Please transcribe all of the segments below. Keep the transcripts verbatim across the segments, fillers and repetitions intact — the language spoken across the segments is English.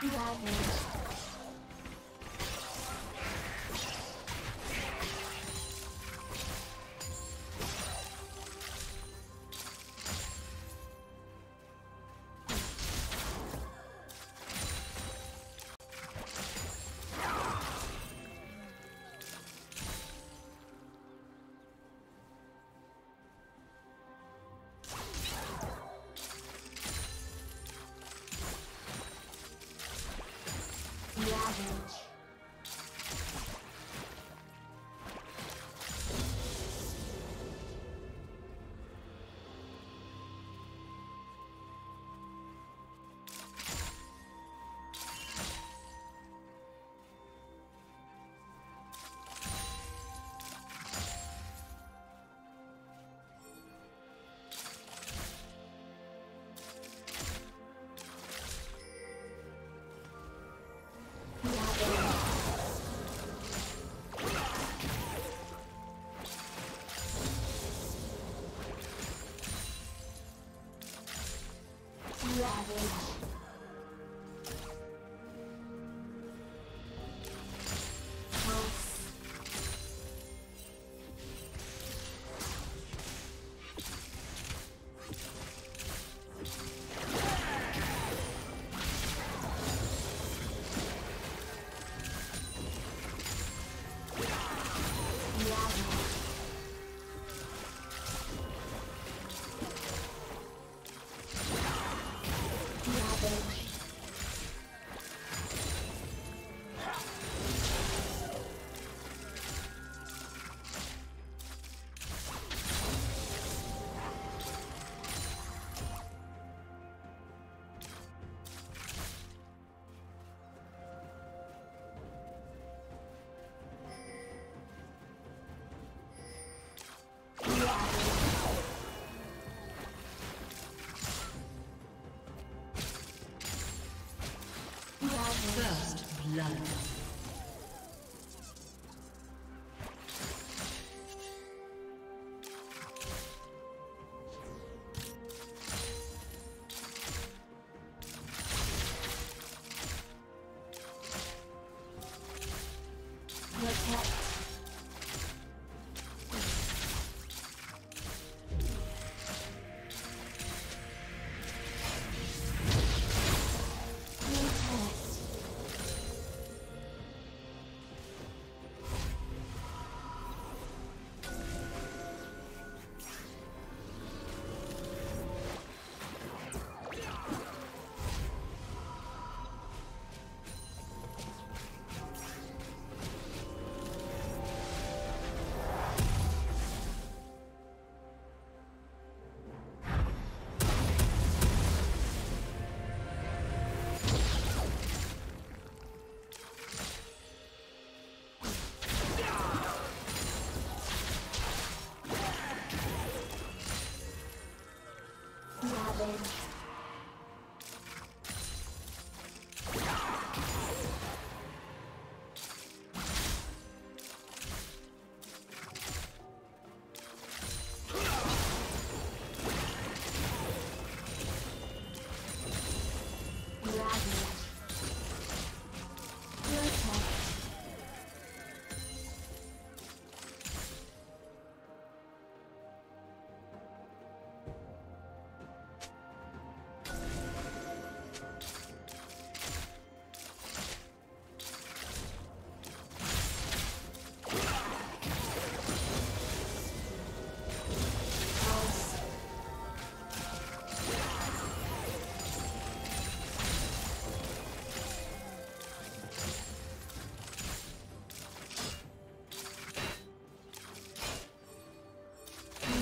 First blood.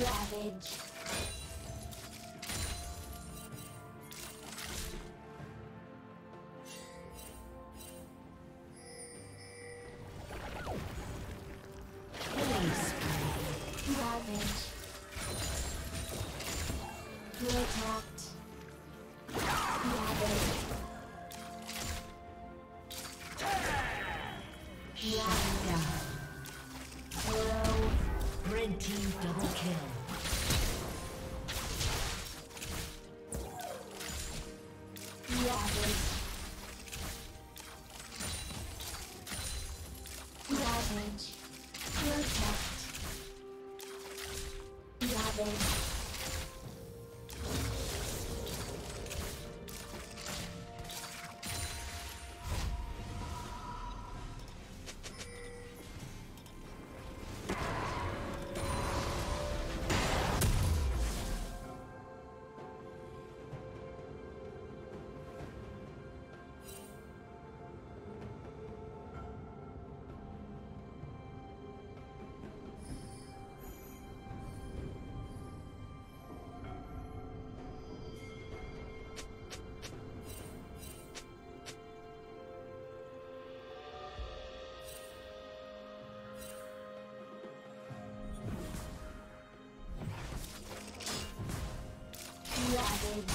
Savage. Red team double kill. Thank you.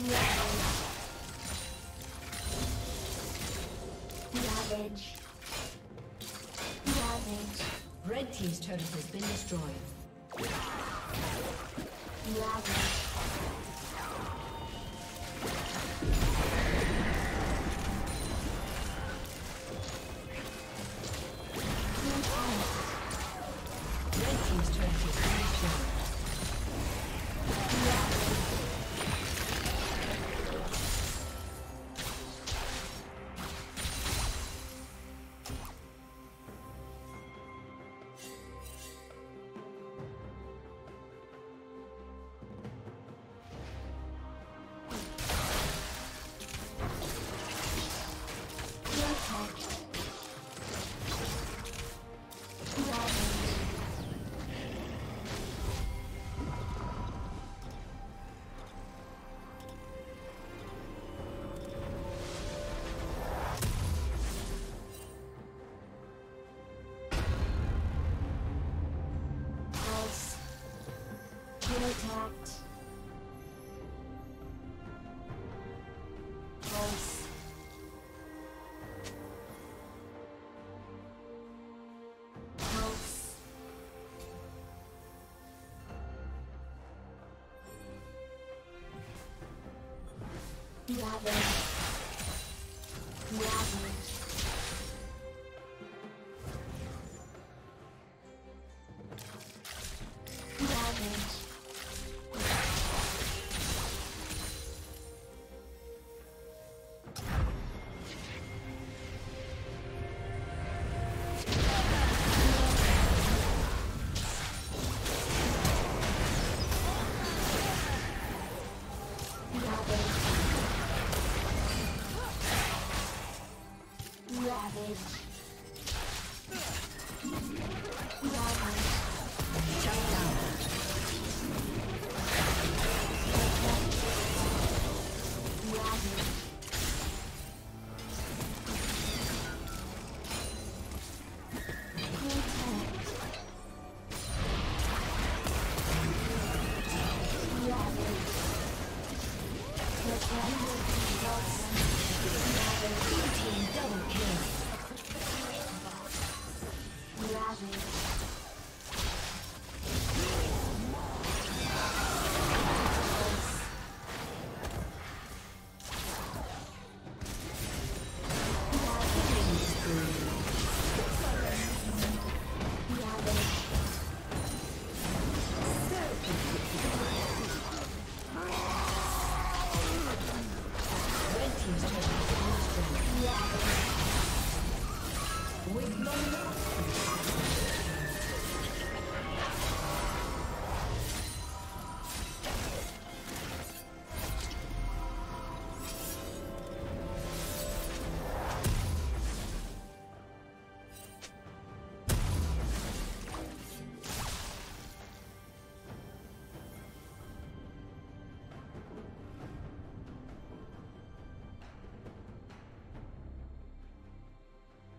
Ravage. Ravage. Red team's turret has been destroyed. Ravage. Ravage. Ravage. Ravage.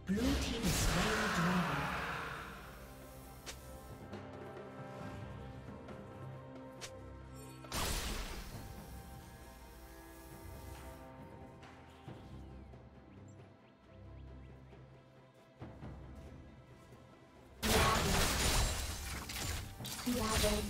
Blue team is slain the dragon. Ravage. Ravage.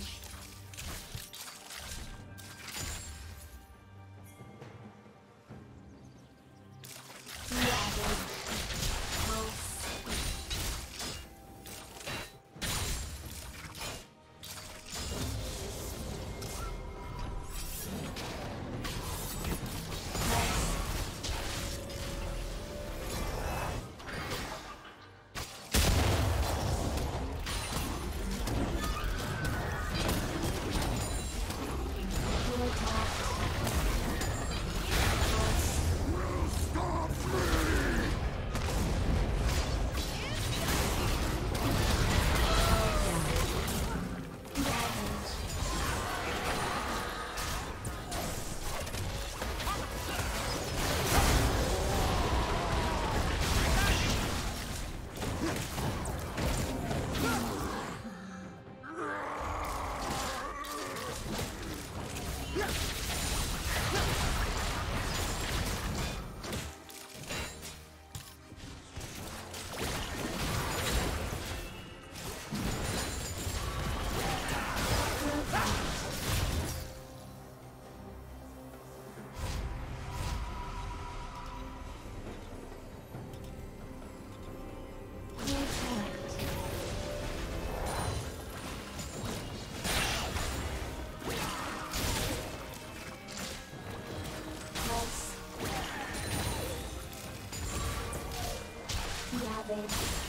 savage. Gracias.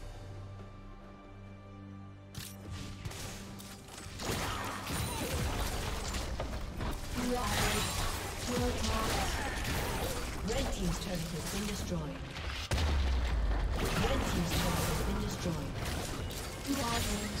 Red team's turret has been destroyed. Red team's turret has been destroyed. Ravage.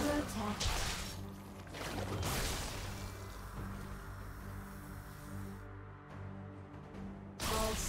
Protect. Pulse.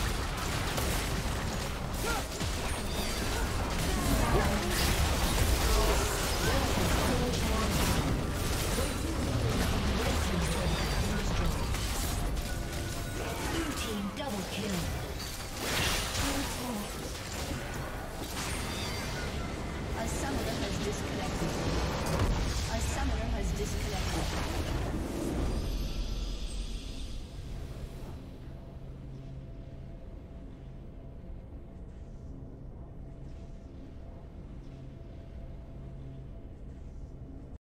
Blue team double kill.